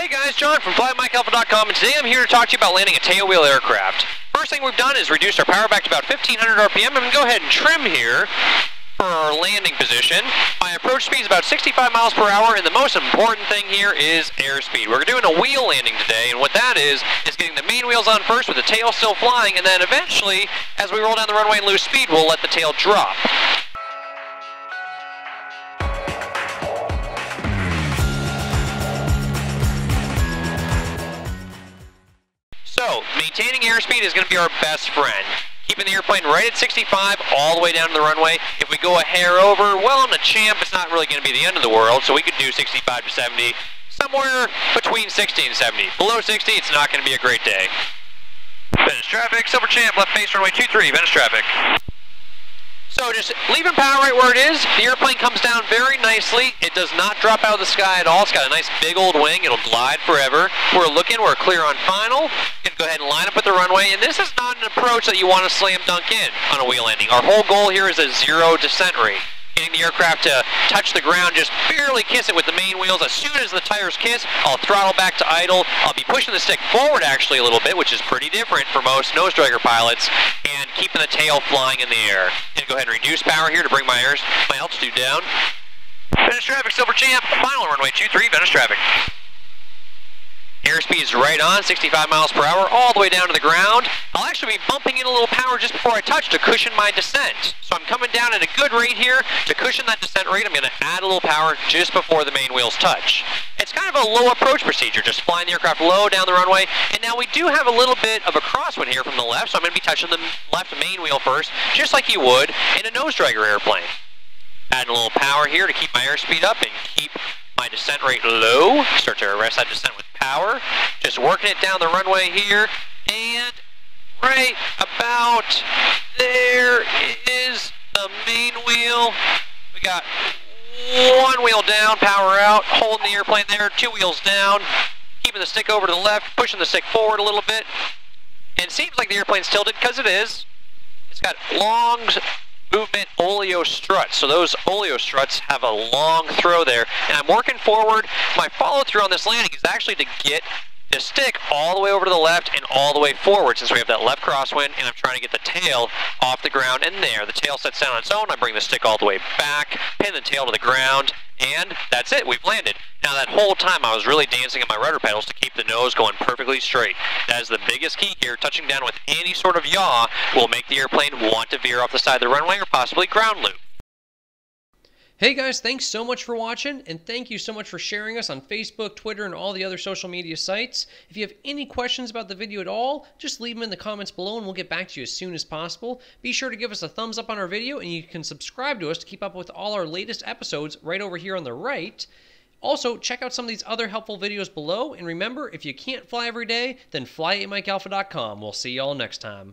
Hey guys, John from FlyMikeAlpha.com, and today I'm here to talk to you about landing a tailwheel aircraft. First thing we've done is reduced our power back to about 1500 RPM, and go ahead and trim here for our landing position. My approach speed is about 65 miles per hour, and the most important thing here is airspeed. We're doing a wheel landing today, and what that is getting the main wheels on first with the tail still flying, and then eventually, as we roll down the runway and lose speed, we'll let the tail drop. So, maintaining airspeed is going to be our best friend. Keeping the airplane right at 65 all the way down to the runway. If we go a hair over, well, on the Champ, it's not really going to be the end of the world, so we could do 65 to 70, somewhere between 60 and 70. Below 60, it's not going to be a great day. Venice traffic, Silver Champ, left face runway 23, Venice traffic. So just leaving power right where it is, the airplane comes down very nicely. It does not drop out of the sky at all. It's got a nice big old wing. It'll glide forever. We're clear on final. Gonna go ahead and line up with the runway, and this is not an approach that you want to slam dunk in on a wheel landing. Our whole goal here is a zero descent rate. Getting the aircraft to touch the ground, just barely kiss it with the main wheels. As soon as the tires kiss, I'll throttle back to idle. I'll be pushing the stick forward actually a little bit, which is pretty different for most nose dragger pilots, and keeping the tail flying in the air. And go ahead and reduce power here to bring my altitude down. Venice traffic, Silver Champ, final runway 23, Venice traffic. Airspeed is right on, 65 miles per hour, all the way down to the ground. I'll actually be bumping in a little power just before I touch to cushion my descent. So I'm coming down at a good rate here. To cushion that descent rate, I'm going to add a little power just before the main wheels touch. It's kind of a low approach procedure, just flying the aircraft low down the runway. And now we do have a little bit of a crosswind here from the left, so I'm going to be touching the left main wheel first, just like you would in a nose dragger airplane. Adding a little power here to keep my airspeed up and keep my descent rate low. Start to arrest that descent with power. Just working it down the runway here, and right about there is the main wheel. We got one wheel down, power out, holding the airplane there, two wheels down, keeping the stick over to the left, pushing the stick forward a little bit. And it seems like the airplane's tilted because it is. It's got long movement oleo struts, so those oleo struts have a long throw there, and I'm working forward. My follow through on this landing is actually to get the stick all the way over to the left and all the way forward, since we have that left crosswind, and I'm trying to get the tail off the ground, and there, the tail sets down on its own. I bring the stick all the way back, pin the tail to the ground, and that's it, we've landed. Now that whole time I was really dancing on my rudder pedals to keep the nose going perfectly straight. That is the biggest key here. Touching down with any sort of yaw will make the airplane want to veer off the side of the runway or possibly ground loop. Hey guys, thanks so much for watching, and thank you so much for sharing us on Facebook, Twitter, and all the other social media sites. If you have any questions about the video at all, just leave them in the comments below and we'll get back to you as soon as possible. Be sure to give us a thumbs up on our video, and you can subscribe to us to keep up with all our latest episodes right over here on the right. Also, check out some of these other helpful videos below, and remember, if you can't fly every day, then fly at FlyMikeAlpha.com. We'll see y'all next time.